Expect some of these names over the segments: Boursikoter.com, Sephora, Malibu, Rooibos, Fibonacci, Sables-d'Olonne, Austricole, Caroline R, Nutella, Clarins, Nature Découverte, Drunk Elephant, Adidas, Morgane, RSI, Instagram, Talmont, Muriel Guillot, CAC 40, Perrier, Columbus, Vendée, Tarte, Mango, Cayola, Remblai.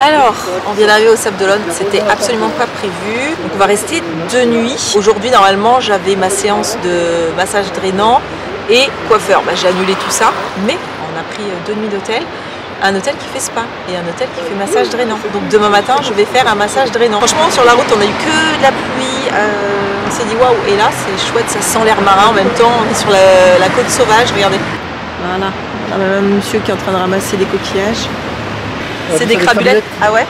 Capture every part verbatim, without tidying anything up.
Alors, on vient d'arriver au Sables-d'Olonne, c'était absolument pas prévu. Donc on va rester deux nuits. Aujourd'hui, normalement, j'avais ma séance de massage drainant et coiffeur. Bah, j'ai annulé tout ça, mais on a pris deux nuits d'hôtel. Un hôtel qui fait spa et un hôtel qui fait massage drainant. Donc demain matin, je vais faire un massage drainant. Franchement, sur la route, on a eu que de la pluie. Euh, on s'est dit waouh, et là, c'est chouette, ça sent l'air marin. En même temps, on est sur la, la côte sauvage, regardez. Voilà, on a même un monsieur qui est en train de ramasser des coquillages. C'est des crabulettes. Ah ouais.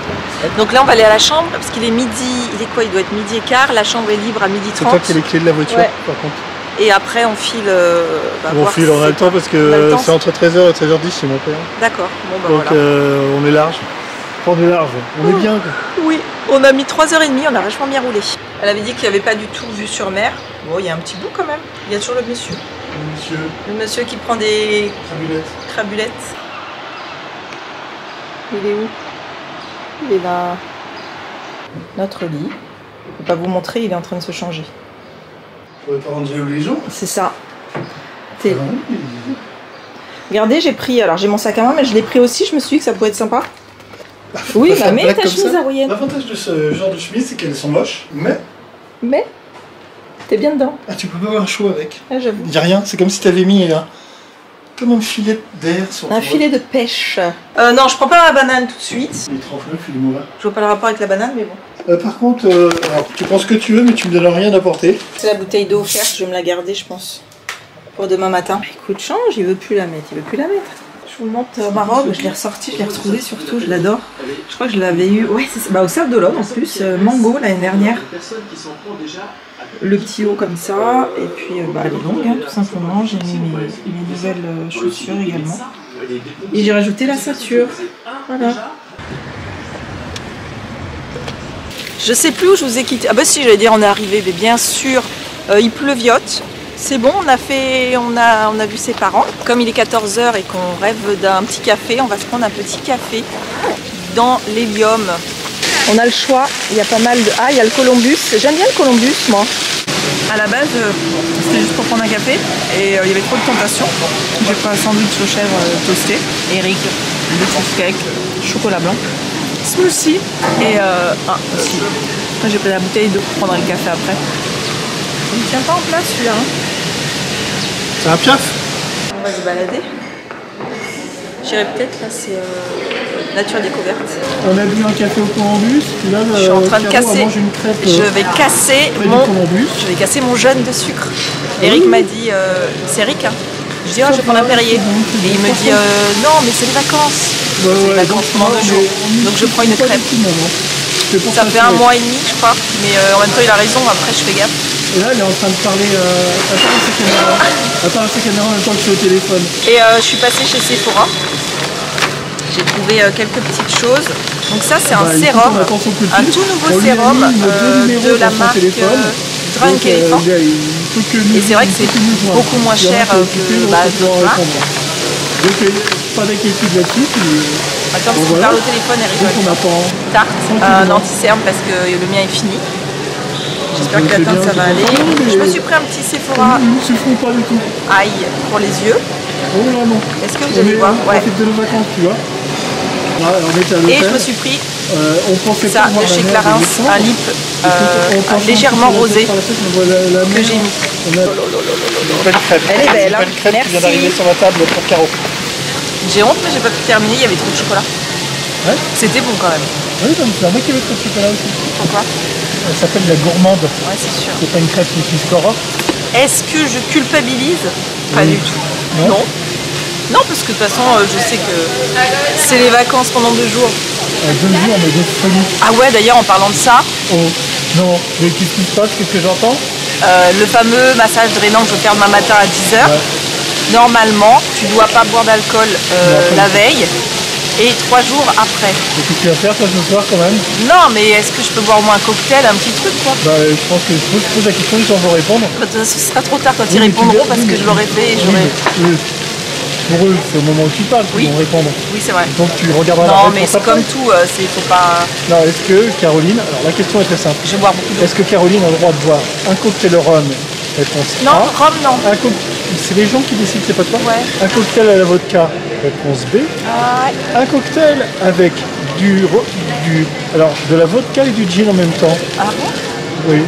Donc là on va aller à la chambre parce qu'il est midi, il est quoi, il doit être midi et quart, la chambre est libre à midi trente. C'est toi qui as les clés de la voiture, ouais. Par contre. Et après on file... Euh, bah, on file, on a le temps parce que c'est entre treize heures et treize heures dix chez mon père. D'accord, bon bah donc voilà. euh, on est large, on est large, on oh. est bien quoi. Oui, on a mis trois heures trente, on a vachement bien roulé. Elle avait dit qu'il n'y avait pas du tout vue sur mer. Bon, il y a un petit bout quand même, il y a toujours le monsieur. Le monsieur. Le monsieur qui prend des... Crabulettes. Crabulettes. Il est où? Il est là. Notre lit. Je ne peux pas vous montrer, il est en train de se changer. Vous ne pouvez pas rendre jaloux les gens? C'est ça. T'es... Regardez, j'ai pris... Alors j'ai mon sac à main, mais je l'ai pris aussi, je me suis dit que ça pouvait être sympa. Bah, oui, bah mais ta chemise hawaïenne. L'avantage de ce genre de chemise, c'est qu'elles sont moches, mais... Mais t'es bien dedans. Ah, tu peux pas avoir un chaud avec. Ah, j'avoue. Il n'y a rien, c'est comme si t'avais mis... Là. Comme un filet d'air sur un filet de pêche. Euh, non, je prends pas ma banane tout de suite. Il est trente-neuf, il est mauvais. Je vois pas le rapport avec la banane, mais bon. Euh, par contre, euh, alors, tu penses que tu veux, mais tu me donnes rien à porter. C'est la bouteille d'eau offerte, je vais me la garder, je pense, pour demain matin. Bah, écoute, change, il veut plus la mettre, il veut plus la mettre. Je vous montre euh, ma robe, je l'ai ressortie, je l'ai retrouvée surtout, je l'adore. Je crois que je l'avais eu, ouais, c'est bah, au Sables-d'Olonne en plus, euh, Mango l'année dernière. Le petit haut comme ça, et puis euh, bah, elle est longue, hein, tout simplement. J'ai mis mes, mes nouvelles euh, chaussures également. Et j'ai rajouté la ceinture. Voilà. Je sais plus où je vous ai quitté. Ah bah si, j'allais dire on est arrivé, mais bien sûr, euh, il pleuviote. C'est bon, on a, fait, on, a, on a vu ses parents. Comme il est quatorze heures et qu'on rêve d'un petit café, on va se prendre un petit café dans l'hélium. On a le choix, il y a pas mal de... Ah, il y a le Columbus, j'aime bien le Columbus, moi. À la base, c'était juste pour prendre un café et euh, il y avait trop de tentations. J'ai pris un sandwich aux chèvres euh, toasté, Eric, deux cheesecake, chocolat blanc, smoothie et... Euh... Ah, aussi. Moi, j'ai pris la bouteille d'eau pour prendre le café après. Il ne tient pas en place, celui-là. Hein. C'est un piaf. On va se balader. J'irai peut-être, là, c'est... Euh... Nature Découverte. On a bu un café au Columbus, puis là, je suis en train de casser. Une crêpe, je vais casser mon, je vais casser mon jeûne de sucre. Eric m'a dit, euh, c'est Eric. Hein. Je dis, ah, je vais prendre un Perrier. Et il me dit, euh, non, mais c'est les vacances. Bah, c'est les vacances pendant deux jours. Donc je prends une crêpe. Ça fait un mois et demi, je crois. Mais euh, en même temps, il a raison. Après, je fais gaffe. Et là, elle est en train de parler euh, à part sa caméra en même temps que je suis au téléphone. Et euh, je suis passée chez Sephora. J'ai trouvé quelques petites choses. Donc ça c'est un bah, sérum, un tout nouveau sérum euh, de la marque euh, Drunk Elephant. Et c'est vrai que c'est beaucoup moins cher que bah, d'autres marques. Donc pas d'inquiétude là-dessus. Attends, parce qu'on parle au téléphone, elle rigole. Tarte, un anti-cerne parce que le mien est fini. J'espère que la tarte ça va aller. Je me suis pris un petit Sephora. Aïe, pour les yeux. Est-ce que vous allez voir? Ouais. Et je me suis pris euh, on ça de chez Clarins, un lip euh, légèrement rosé que j'ai mis. Elle est belle, hein. Merci. Qui vient d'arriver sur la table pour Caro. J'ai honte, mais j'ai pas pu terminer, il y avait trop de chocolat. Ouais. C'était bon quand même. Oui, c'est un mec qui avait trop de chocolat aussi. Pourquoi? Elle s'appelle la gourmande. Ouais, c'est sûr. C'est pas une crêpe qui suit Sephora. Est-ce que je culpabilise? Pas oui. du tout. Non. non. Non, parce que de toute façon, je sais que c'est les vacances pendant deux jours. Euh, deux jours, mais deux familles. Ah ouais, d'ailleurs, en parlant de ça... Oh, non, mais qu'est-ce qui se passe? Qu'est-ce que j'entends? euh, Le fameux massage drainant que je vais faire demain matin à dix heures. Ouais. Normalement, tu ne dois pas boire d'alcool euh, la veille et trois jours après. Et qu'est-ce que tu vas faire, toi, ce soir, quand même? Non, mais est-ce que je peux boire au moins un cocktail, un petit truc, quoi? Bah, je pense que je pose la question, ils vont répondre. Bah, ce sera trop tard, toi, tu y répondront parce que je l'aurais fait et j'aurais... Pour eux, c'est au moment où tu parles qu'ils oui. vont répondre. Oui, c'est vrai. Donc tu regarderas la réponse. Non, mais c'est comme tout, euh, c'est faut pas... Non, est-ce que Caroline... Alors la question est très simple. Je vais boire beaucoup d'eau. Est-ce que Caroline a le droit de boire un cocktail au rhum? Réponse non, A. Non, rhum, non. Co... C'est les gens qui décident, c'est pas toi? Ouais. Un cocktail à la vodka, réponse B. Ah. Un cocktail avec du, du, alors, de la vodka et du gin en même temps. Ah bon? Oui.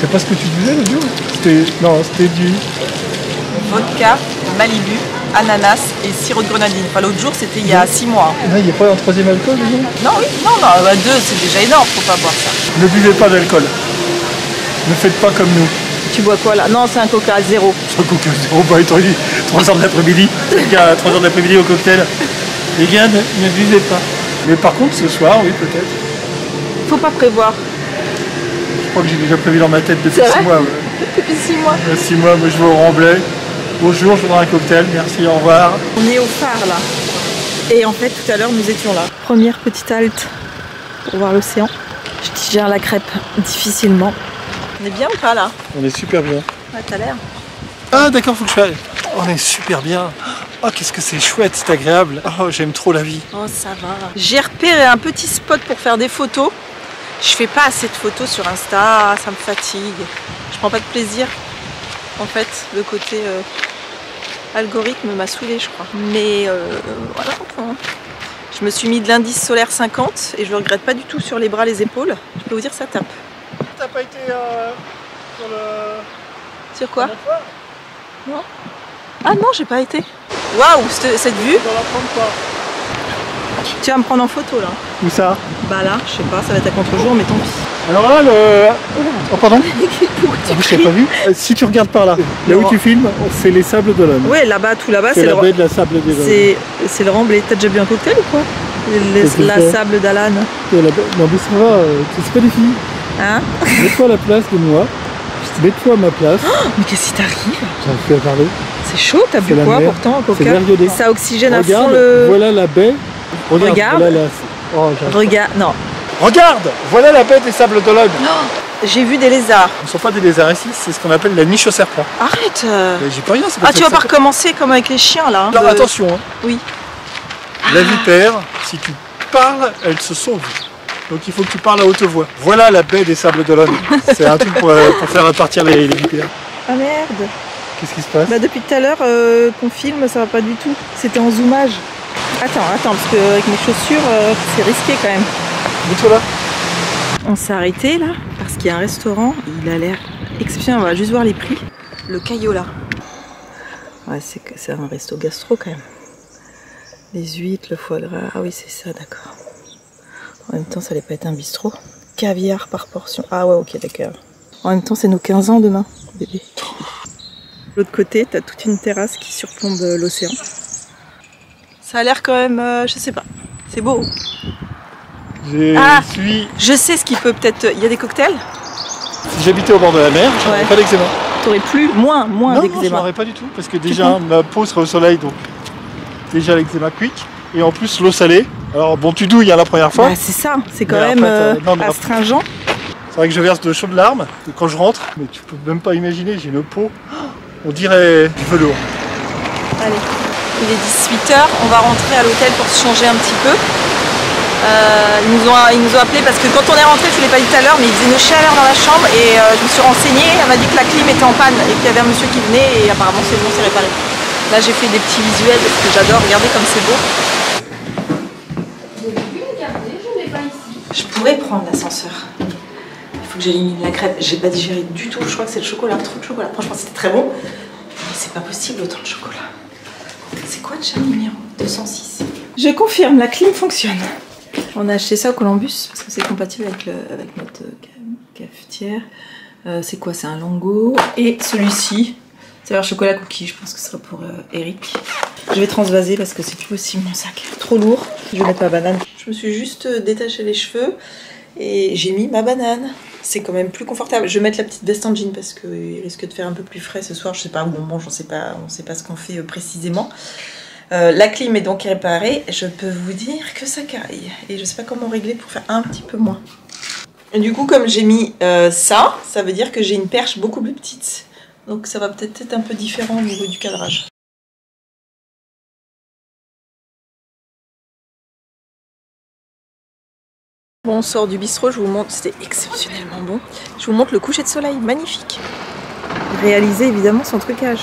C'est pas ce que tu disais, le duo? Non, c'était du... Vodka, Malibu, ananas et sirop de grenadine. Enfin, l'autre jour, c'était il y a six mois. Il n'y a pas un troisième alcool, disons? Non, oui. Non, non, bah, deux, c'est déjà énorme, faut pas boire ça. Ne buvez pas d'alcool. Ne faites pas comme nous. Tu bois quoi là? Non, c'est un coca à zéro. Un coca à zéro, bah, étoilé. trois heures de l'après-midi. trois heures de l'après-midi au cocktail. Les gars, ne, ne buvez pas. Mais par contre, ce soir, oui, peut-être. Faut pas prévoir. Je crois que j'ai déjà prévu dans ma tête depuis six mois. Depuis six mois. Depuis six mois, moi je vais au Remblai. Bonjour, je voudrais un cocktail, merci, au revoir. On est au phare là. Et en fait, tout à l'heure, nous étions là. Première petite halte pour voir l'océan. Je digère la crêpe difficilement. On est bien ou pas là? On est super bien. Ouais, t'as l'air. Ah d'accord, faut que je fasse. On est super bien. Oh, qu'est-ce que c'est chouette, c'est agréable. Oh, j'aime trop la vie. Oh, ça va. J'ai repéré un petit spot pour faire des photos. Je fais pas assez de photos sur Insta, ça me fatigue. Je prends pas de plaisir. En fait, le côté euh, algorithme m'a saoulée, je crois. Mais euh, voilà. Je me suis mis de l'indice solaire cinquante et je le regrette pas du tout sur les bras, les épaules. Je peux vous dire, ça tape. T'as pas été euh, sur le... Sur quoi? Non. Ah non, j'ai pas été. Waouh, cette vue. On va la prendre quoi? Tu vas me prendre en photo là. Où ça? Bah là, je sais pas, ça va être à contre-jour, mais tant pis. Alors là, le... Oh pardon. Ah, je t'ai pas vu. Si tu regardes par là, là non. Où tu filmes, c'est les Sables-d'Olonne. Ouais, là-bas, tout là-bas, c'est la baie de la Sable-d'Olonne. C'est le Remblai. T'as déjà bu un cocktail ou quoi? Les... La sable d'Alan. Non mais ça va, c'est pas des filles. Hein? Mets-toi à la place de moi. Mets-toi à ma place. Oh, mais qu'est-ce qui t'arrive? J'en ai plus à parler. C'est chaud, t'as bu quoi pourtant un cocktail? Ça oxygène à fond le... Voilà la baie. Regarde, regarde, voilà la... oh, regarde, non. Regarde, voilà la baie des Sables-d'Olonne. Oh, j'ai vu des lézards. Ce ne sont pas des lézards ici, c'est ce qu'on appelle la niche aux serpents. Arrête. J'ai pas rien. Pas ah, tu vas pas recommencer comme avec les chiens là. Hein, alors de... attention. Hein. Oui. La vipère, si tu parles, elle se sauve. Donc il faut que tu parles à haute voix. Voilà la baie des Sables-d'Olonne. C'est un truc pour, euh, pour faire partir les, les vipères. Ah merde. Qu'est-ce qui se passe? Bah, depuis tout à l'heure euh, qu'on filme, ça va pas du tout. C'était en zoomage. Attends, attends, parce qu'avec mes chaussures, euh, c'est risqué quand même. Dis-toi là. On s'est arrêté là, parce qu'il y a un restaurant, il a l'air exceptionnel, on va juste voir les prix. Le Cayola. Ouais, c'est un resto gastro quand même. Les huîtres, le foie gras, ah oui c'est ça, d'accord. En même temps, ça allait pas être un bistrot. Caviar par portion, ah ouais, ok, d'accord. En même temps, c'est nos quinze ans demain, bébé. De l'autre côté, t'as toute une terrasse qui surplombe l'océan. Ça a l'air quand même, euh, je sais pas, c'est beau. Je ah, suis... Je sais ce qui peut peut-être... Il y a des cocktails? Si j'habitais au bord de la mer, je n'aurais pas d'eczéma. T'aurais plus, moins, moins d'eczéma. Non, je n'aurais pas du tout, parce que déjà, ma peau serait au soleil, donc déjà l'eczéma quick, et en plus l'eau salée. Alors bon, tu douilles hein, la première fois. Bah, c'est ça, c'est quand même euh, non, astringent. C'est vrai que je verse de chaudes larmes quand je rentre, mais tu peux même pas imaginer, j'ai une peau, on dirait du velours. Allez. Il est dix-huit heures, on va rentrer à l'hôtel pour se changer un petit peu. Euh, ils, nous ont, ils nous ont appelé parce que quand on est rentré, je ne l'ai pas dit tout à l'heure, mais il faisait une chaleur dans la chambre et euh, je me suis renseignée. Elle m'a dit que la clim était en panne et qu'il y avait un monsieur qui venait et apparemment c'est bon, c'est réparé. Là j'ai fait des petits visuels parce que j'adore, regardez comme c'est beau. Je pourrais prendre l'ascenseur. Il faut que j'élimine la crêpe, j'ai pas digéré du tout, je crois que c'est le chocolat, trop de chocolat. Franchement c'était très bon, mais c'est pas possible autant de chocolat. C'est quoi le chat numéro deux cent six? Je confirme, la clim fonctionne. On a acheté ça au Columbus parce que c'est compatible avec, le, avec notre cafetière. Euh, c'est quoi? C'est un Lango. Et celui-ci, c'est leur chocolat cookie. Je pense que ce sera pour euh, Eric. Je vais transvaser parce que c'est plus possible mon sac. Trop lourd. Je vais mettre ma banane. Je me suis juste détaché les cheveux et j'ai mis ma banane. C'est quand même plus confortable. Je vais mettre la petite veste en jean parce qu'il risque de faire un peu plus frais ce soir. Je sais pas où on mange, on sait pas, on sait pas ce qu'on fait précisément. Euh, la clim est donc réparée. Je peux vous dire que ça caille. Et je sais pas comment régler pour faire un petit peu moins. Et du coup, comme j'ai mis euh, ça, ça veut dire que j'ai une perche beaucoup plus petite. Donc ça va peut-être être un peu différent au niveau du cadrage. Bon, on sort du bistrot, je vous montre, c'était exceptionnellement bon. Je vous montre le coucher de soleil, magnifique. Réaliser évidemment son trucage.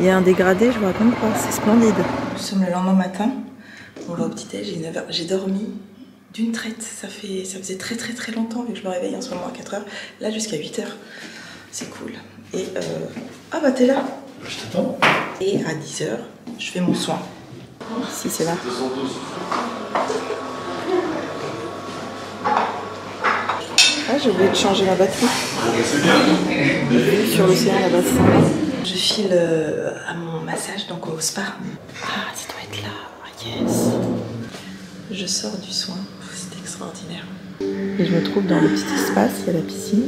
Il y a un dégradé, je vous raconte pas, c'est splendide. Nous sommes le lendemain matin, on va au petit-déj, j'ai dormi d'une traite, ça, fait, ça faisait très très très longtemps vu que je me réveille en ce moment à quatre heures, là jusqu'à huit heures, c'est cool. Et euh... ah bah t'es là. Je t'attends. Et à dix heures, je fais mon soin. Si c'est là. Ah, j'ai oublié de changer la batterie. J'ai vu sur l'océan la batterie. Je file euh, à mon massage, donc au spa. Ah, ça doit être là. Yes. Je sors du soin. C'est extraordinaire. Et je me trouve dans le petit espace, il y a la piscine.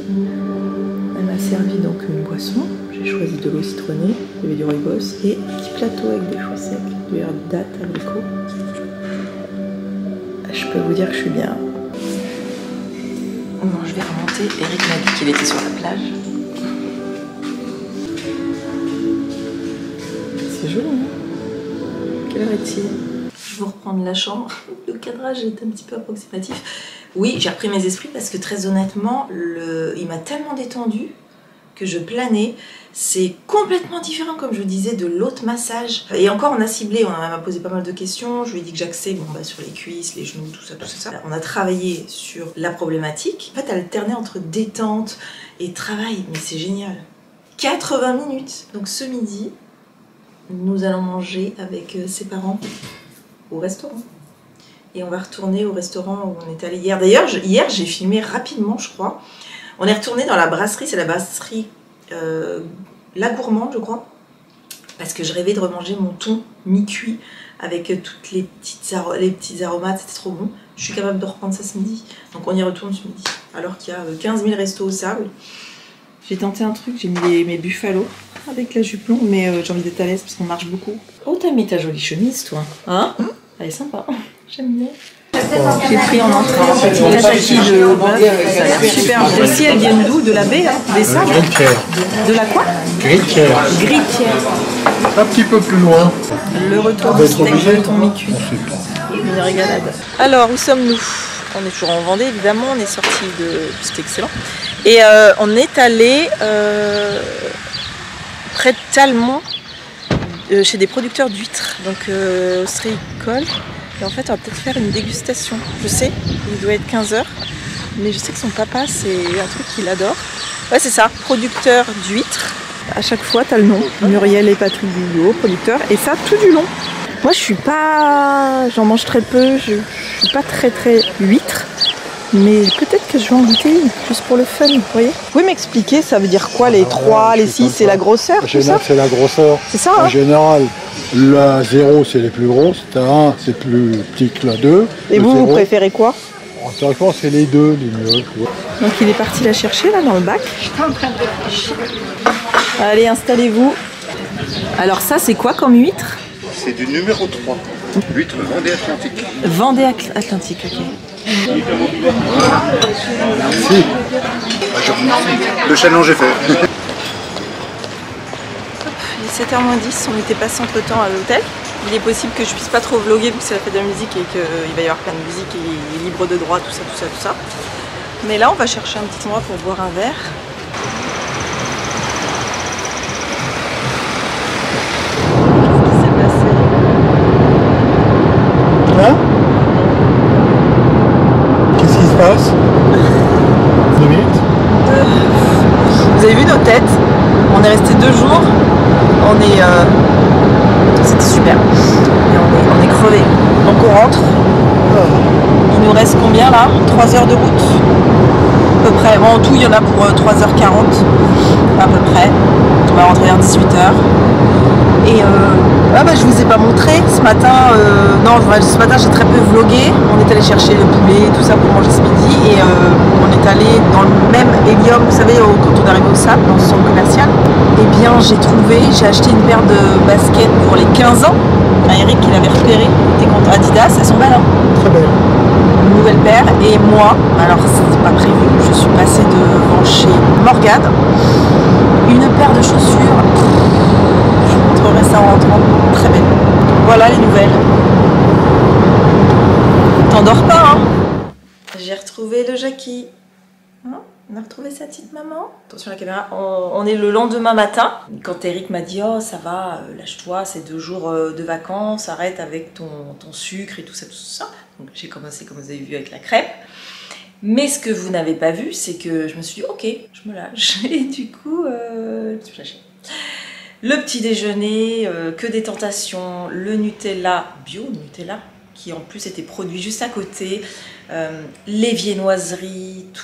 Elle m'a servi donc une boisson. J'ai choisi de l'eau citronnée, il y avait du rooibos et un petit plateau avec des fruits secs, du verre de date, abricot. Je peux vous dire que je suis bien. Non, je vais remonter. Eric m'a dit qu'il était sur la plage. C'est joli, hein? Quelle heure est-il? Je vais reprendre la chambre. Le cadrage est un petit peu approximatif. Oui, j'ai repris mes esprits parce que très honnêtement, le... il m'a tellement détendue que je planais. C'est complètement différent, comme je vous disais, de l'autre massage. Et encore, on a ciblé, on m'a posé pas mal de questions. Je lui ai dit que j'axais bon, bah, sur les cuisses, les genoux, tout ça, tout ça. On a travaillé sur la problématique. En fait, alterner entre détente et travail, mais c'est génial. quatre-vingts minutes. Donc ce midi, nous allons manger avec ses parents au restaurant. Et on va retourner au restaurant où on est allé hier. D'ailleurs, hier, j'ai filmé rapidement, je crois. On est retourné dans la brasserie, c'est la brasserie euh, La Gourmande, je crois. Parce que je rêvais de remanger mon thon mi-cuit avec toutes les petites, ar les petites aromates, c'était trop bon. Je suis capable de reprendre ça ce midi. Donc on y retourne ce midi, alors qu'il y a quinze mille restos au sable. J'ai tenté un truc, j'ai mis les, mes buffalos avec la juplon, mais euh, j'ai envie d'être à l'aise parce qu'on marche beaucoup. Oh, t'as mis ta jolie chemise, toi. Hein? Mmh. Elle est sympa. J'aime bien. J'ai pris en entrée un petit tataki de bœuf, ça a l'air super. Celles-ci, elles viennent d'où? De la baie, hein? Des sables? De la quoi? Grille-pierre. Grille-pierre. Un petit peu plus loin. Le retour du steak de ton mi-cuit. Une régalade. Alors, où sommes-nous? On est toujours en Vendée, évidemment. On est sorti de... C'était excellent. Et euh, on est allé euh, près de Talmont, euh, chez des producteurs d'huîtres. Donc, euh, Austricole. Et en fait, on va peut-être faire une dégustation. Je sais, il doit être quinze heures, mais je sais que son papa, c'est un truc qu'il adore. Ouais, c'est ça, producteur d'huîtres. À chaque fois, t'as le nom. Muriel et Patrick Guillot, producteur, et ça tout du long. Moi, je suis pas... J'en mange très peu, je... je suis pas très très huître, mais peut-être que je vais en goûter une, juste pour le fun, vous voyez. Vous pouvez m'expliquer, ça veut dire quoi, les trois, les six, c'est la grosseur? C'est la grosseur. C'est ça, hein? En général. La zéro, c'est les plus grosses, la un, c'est plus petit que la deux. Et vous, zéro, vous préférez quoi? En c'est les deux, les mieux. Quoi. Donc il est parti la chercher, là, dans le bac. Je suis en train de réfléchir. Allez, installez-vous. Alors ça, c'est quoi comme huître? C'est du numéro trois, l'huître Vendée Atlantique. Vendée Atlantique, ok. Merci. Le challenge est fait. sept heures moins dix, on était passé entre temps à l'hôtel. Il est possible que je puisse pas trop vloguer vu que c'est la fête de la musique et qu'il euh, va y avoir plein de musique et libre de droit, tout ça, tout ça, tout ça. Mais là, on va chercher un petit endroit pour boire un verre. Qu'est-ce qui se passe? deux minutes. Euh, vous avez vu nos têtes? On est resté deux jours. On est... Euh, c'était super. Et on est, on est crevés. Donc on rentre. Il nous reste combien là? trois heures de route à peu près. Bon, en tout, il y en a pour euh, trois heures quarante à peu près. On va rentrer vers dix-huit heures. Et euh, ah bah, je vous ai pas montré. Ce matin, euh, non, ce matin j'ai très peu vlogué. On est allé chercher le poulet, tout ça pour manger ce midi. Et euh, on est allé dans le même hélium, vous savez, quand on arrive au sable, dans son commercial. Eh bien, j'ai trouvé, j'ai acheté une paire de baskets pour les quinze ans à Eric qui l'avait repéré, il était content. Adidas, elles sont belles, hein? Très belles. Une nouvelle paire. Et moi, alors c'était pas prévu, je suis passée devant chez Morgane. Une paire de chaussures, je vous montrerai ça en rentrant, très belle. Voilà les nouvelles. T'endors pas, hein? J'ai retrouvé le Jackie. Hein, on a retrouvé sa petite maman. Attention à la caméra, on, on est le lendemain matin. Quand Eric m'a dit « Oh, ça va, lâche-toi, c'est deux jours de vacances, arrête avec ton, ton sucre et tout ça, tout ça. » Donc j'ai commencé, comme vous avez vu, avec la crêpe. Mais ce que vous n'avez pas vu, c'est que je me suis dit « Ok, je me lâche. » Et du coup, euh, je me suis lâchée. Le petit déjeuner, euh, que des tentations, le Nutella, bio Nutella, qui en plus était produit juste à côté, euh, les viennoiseries, tout.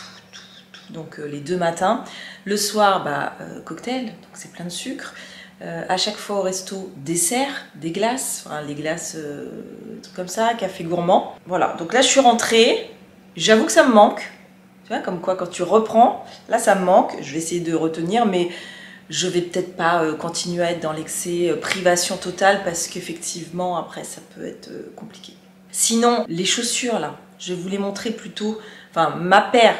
Donc euh, les deux matins. Le soir, bah, euh, cocktail, donc c'est plein de sucre. Euh, à chaque fois au resto, dessert, des glaces, enfin les glaces, euh, trucs comme ça, café gourmand. Voilà, donc là je suis rentrée, j'avoue que ça me manque. Tu vois, comme quoi quand tu reprends, là ça me manque, je vais essayer de retenir, mais je vais peut-être pas euh, continuer à être dans l'excès euh, privation totale parce qu'effectivement après ça peut être euh, compliqué. Sinon, les chaussures là, je vais vous les montrer plutôt, enfin ma paire,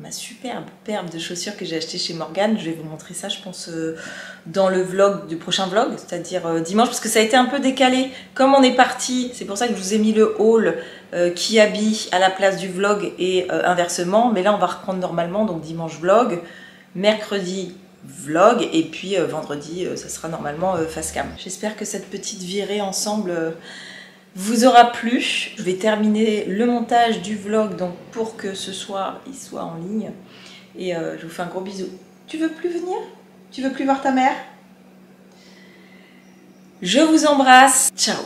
ma superbe paire de chaussures que j'ai achetée chez Morgane. Je vais vous montrer ça, je pense, euh, dans le vlog du prochain vlog, c'est-à-dire euh, dimanche, parce que ça a été un peu décalé. Comme on est parti, c'est pour ça que je vous ai mis le haul euh, qui habille à la place du vlog et euh, inversement. Mais là, on va reprendre normalement, donc dimanche vlog, mercredi vlog et puis euh, vendredi, euh, ça sera normalement euh, face cam. J'espère que cette petite virée ensemble... Euh, vous aura plu. Je vais terminer le montage du vlog donc pour que ce soir il soit en ligne et euh, je vous fais un gros bisou. Tu veux plus venir? Tu veux plus voir ta mère? Je vous embrasse. Ciao.